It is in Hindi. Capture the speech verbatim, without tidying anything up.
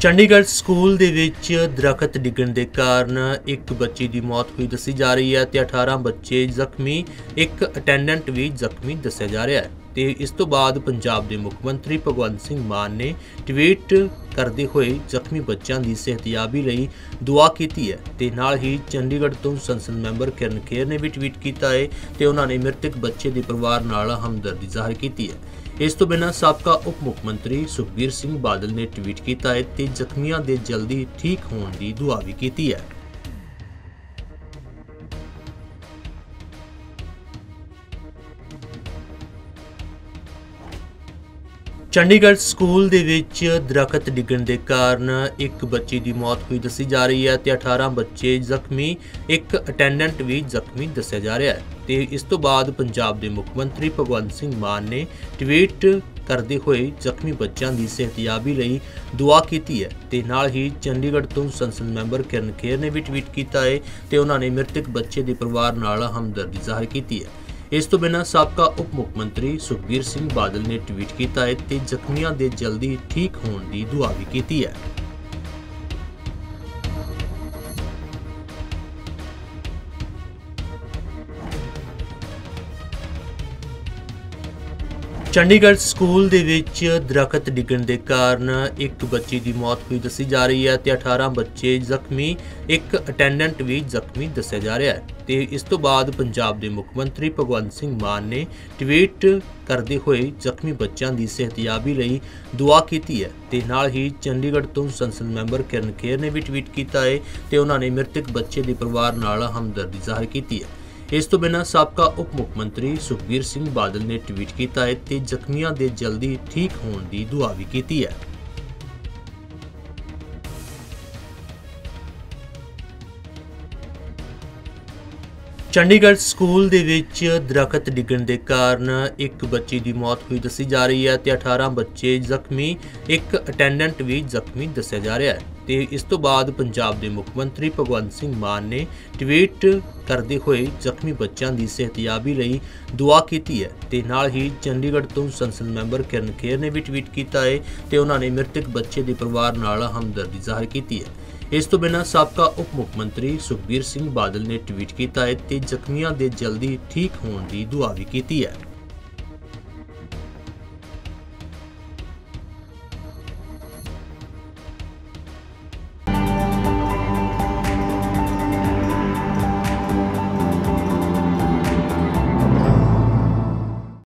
ਚੰਡੀਗੜ੍ਹ स्कूल ਦੇ ਵਿੱਚ ਦਰਖਤ ਡਿੱਗਣ ਦੇ ਕਾਰਨ ਇੱਕ ਬੱਚੀ ਦੀ ਮੌਤ ਹੋਈ ਦੱਸੀ ਜਾ ਰਹੀ ਹੈ ਤੇ अठारह ਬੱਚੇ ਜ਼ਖਮੀ, ਇੱਕ ਅਟੈਂਡੈਂਟ ਵੀ ਜ਼ਖਮੀ ਦੱਸਿਆ ਜਾ ਰਿਹਾ ਹੈ। ਤੇ ਇਸ ਤੋਂ ਬਾਅਦ ਪੰਜਾਬ ਦੇ ਮੁੱਖ ਮੰਤਰੀ ਭਗਵੰਤ ਸਿੰਘ ਮਾਨ ਨੇ ਟਵੀਟ ਕਰਦੇ ਹੋਏ ਜ਼ਖਮੀ ਬੱਚਿਆਂ ਦੀ ਸਿਹਤਯਾਬੀ ਲਈ ਦੁਆ ਕੀਤੀ ਹੈ ਤੇ ਨਾਲ ਹੀ ਚੰਡੀਗੜ੍ਹ ਤੋਂ ਸੰਸਦ ਮੈਂਬਰ ਕਿਰਨ ਖੇਰ ਨੇ ਵੀ ਟਵੀਟ ਕੀਤਾ ਹੈ ਤੇ ਉਹਨਾਂ ਨੇ ਮ੍ਰਿਤਕ ਬੱਚੇ ਦੇ ਪਰਿਵਾਰ ਨਾਲ ਹਮਦਰਦੀ ਜ਼ਾਹਰ ਕੀਤੀ ਹੈ। इस तो बिना सबका उप मुख्यमंत्री सुखबीर सिंह बादल ने ट्वीट किया है ते जख्मियों के जल्दी ठीक होने की दुआ भी की है। चंडीगढ़ स्कूल दे विच दरखत डिगण के कारण एक बच्ची की मौत हुई दसी जा रही है ते अठारह बच्चे जख्मी, एक अटैंडेंट भी जख्मी दसिया जा रहा है। ते इस तो बाद पंजाब दे मुख मंत्री भगवंत सिंह मान ने ट्वीट करते हुए जख्मी बच्चों की सेहतयाबी लई दुआ की है ते नाल ही चंडीगढ़ तो संसद मैंबर किरण खेर ने भी ट्वीट किया है ते उन्होंने मृतक बच्चे के परिवार नाल हमदर्दी जाहिर की है। इस तो बिना सबका उप मुख्यमंत्री सुखबीर सिंह बादल ने ट्वीट किया है ते जख्मियों के जल्दी ठीक होने की दुआ भी की है। चंडीगढ़ स्कूल दे विच दरखत डिगण के कारण एक बच्ची की मौत हुई दसी जा रही है ते अठारह बच्चे जख्मी, एक अटैंडेंट भी जख्मी दसिया जा रहा है। ते इस तो बाद पंजाब दे मुख मंत्री भगवंत सिंह मान ने ट्वीट करते हुए जख्मी बच्चों की सेहतयाबी लई दुआ की है ते नाल ही चंडीगढ़ तो संसद मैंबर किरण खेर ने भी ट्वीट किया है ते उन्होंने मृतक बच्चे के परिवार नाल हमदर्दी जाहिर की है। इस तो बिना सबका उप मुख्यमंत्री सुखबीर सिंह बादल ने ट्वीट किया है ते जख्मियों के जल्दी ठीक होने की दुआ भी की है। चंडीगढ़ स्कूल दे विच दरखत डिगण के कारण एक बच्ची की मौत हुई दसी जा रही है ते अठारह बच्चे जख्मी, एक अटैंडेंट भी जख्मी दसिया जा रहा है। ते इस तो बाद पंजाब दे मुख मंत्री भगवंत सिंह मान ने ट्वीट करते हुए जख्मी बच्चों की सेहतयाबी लई दुआ की है ते नाल ही चंडीगढ़ तो संसद मैंबर किरण खेर ने भी ट्वीट किया है ते उन्होंने मृतक बच्चे के परिवार नाल हमदर्दी जाहिर की है। इस तो बिना सबका उप मुख्यमंत्री सुखबीर सिंह बादल ने ट्वीट किया है ते जख्मियों के जल्दी ठीक होने की दुआ भी की है।